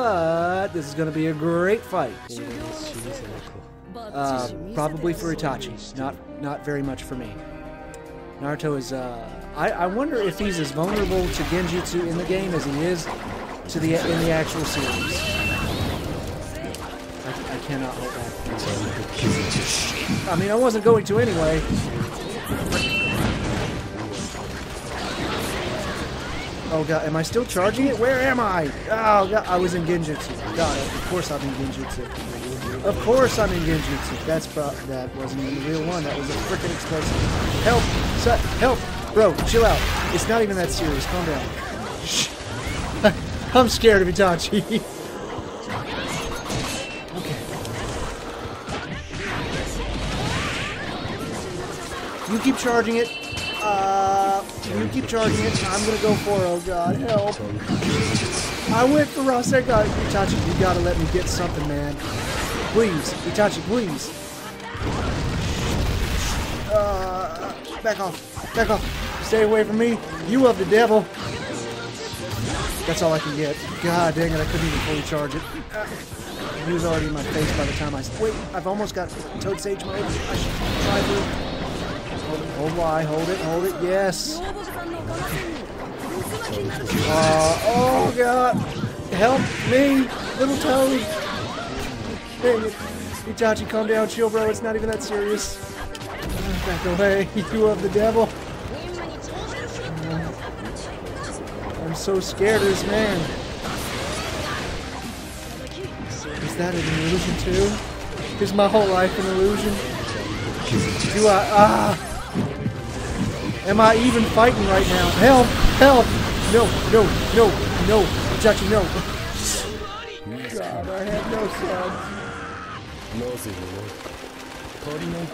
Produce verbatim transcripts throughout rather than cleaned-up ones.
But this is going to be a great fight. Uh, probably for Itachi, not not very much for me. Naruto is, uh, I, I wonder if he's as vulnerable to Genjutsu in the game as he is to the in the actual series. I, I cannot hold that. I mean, I wasn't going to anyway. Oh god, am I still charging it? Where am I? Oh god, I was in Genjutsu. God, of course I'm in Genjutsu. Of course I'm in Genjutsu. That's pro that wasn't even the real one. That was a freaking explosive. Help! Son, help! Bro, chill out. It's not even that serious. Calm down. Shh. I'm scared of Itachi. Okay. You keep charging it. Uh, you keep charging it, I'm gonna go for, oh god, help. I went for Rasengan. Itachi, you gotta let me get something, man. Please, Itachi, please. Uh, back off, back off. Stay away from me. You of the devil. That's all I can get. God dang it, I couldn't even fully charge it. Uh, he was already in my face by the time I... Wait, I've almost got Toad Sage mode. I should try to... Hold Y, hold it, hold it, yes! Uh, oh god! Help me! Little Toad! Dang it! Itachi, calm down, chill bro, it's not even that serious. Back away, you of the devil! I'm so scared of this man! Is that an illusion too? Is my whole life an illusion? Do I... ah! Am I even fighting right now? Help! Help! No! No! No! No! Jacky, no! God, I have no sense.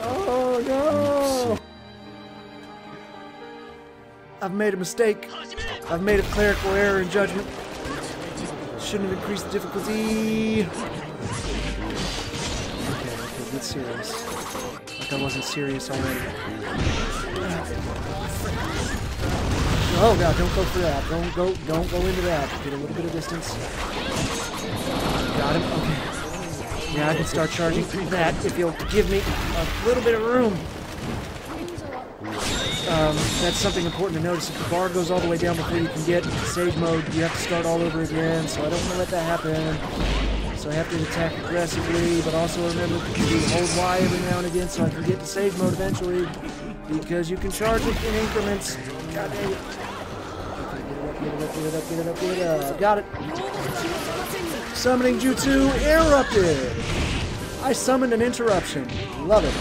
Oh no! I've made a mistake. I've made a clerical error in judgment. Shouldn't have increased the difficulty. Okay, okay, let's see this. Like I wasn't serious already. Oh god, don't go for that. Don't go don't go into that. Get a little bit of distance. Got him. Okay. Now I can start charging through that if you'll give me a little bit of room. Um, that's something important to notice. If the bar goes all the way down before you can get save mode, you have to start all over again, so I don't want to let that happen. So I have to attack aggressively, but also remember to hold Y every now and again so I can get to save mode eventually. Because you can charge it in increments. God dang it. Get it up, get it up, get it up, get it up. Got it. Summoning Jutsu interrupted. I summoned an interruption. Love it.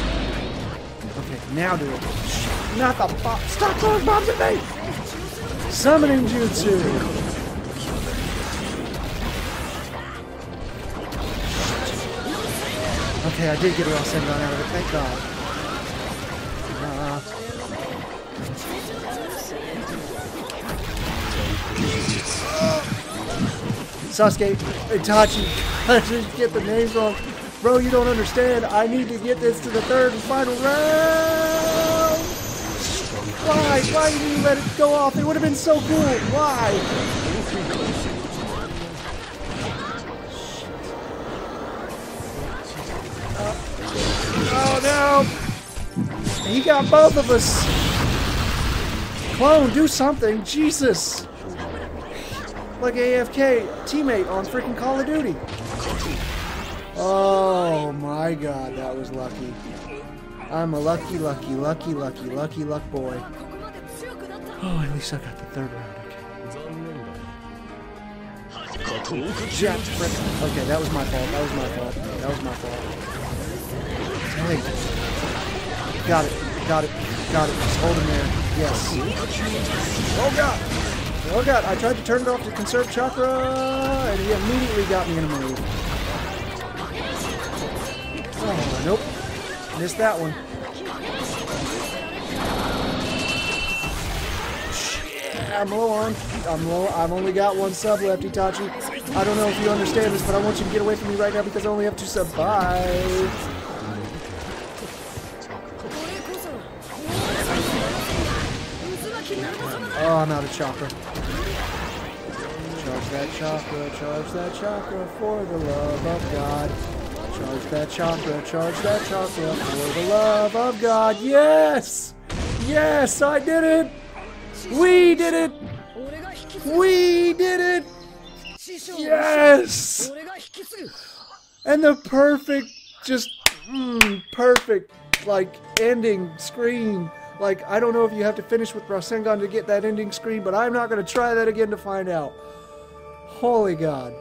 Okay, now do it. Not the bomb. Stop throwing bombs at me! Summoning Jutsu. Okay, I did get a Rasengan out of it. Thank God. Sasuke, Itachi, I just get the names wrong. Bro, you don't understand. I need to get this to the third and final round. Why? Why did you let it go off? It would have been so cool. Why? Uh, oh no! He got both of us. Clone, do something, Jesus! Like A F K teammate on freaking Call of Duty. Oh my god, that was lucky. I'm a lucky, lucky, lucky, lucky, lucky, luck boy. Oh, at least I got the third round. Okay. Jack, okay, that was my fault. That was my fault. That was my fault. Hey. Got it. Got it. Got it. Just hold him there. Yes. Oh god. Oh god, I tried to turn it off to conserve chakra, and he immediately got me in a move. Oh, nope. Missed that one. Yeah, I'm low on. I'm low. I've only got one sub left, Itachi. I don't know if you understand this, but I want you to get away from me right now because I only have two sub. Bye. Oh, I'm out of chakra. Charge that chakra, charge that chakra for the love of God. Charge that chakra, charge that chakra for the love of God. Yes! Yes, I did it! We did it! We did it! Yes! And the perfect, just mm, perfect, like, ending screen. Like, I don't know if you have to finish with Rasengan to get that ending screen, but I'm not going to try that again to find out. Holy God.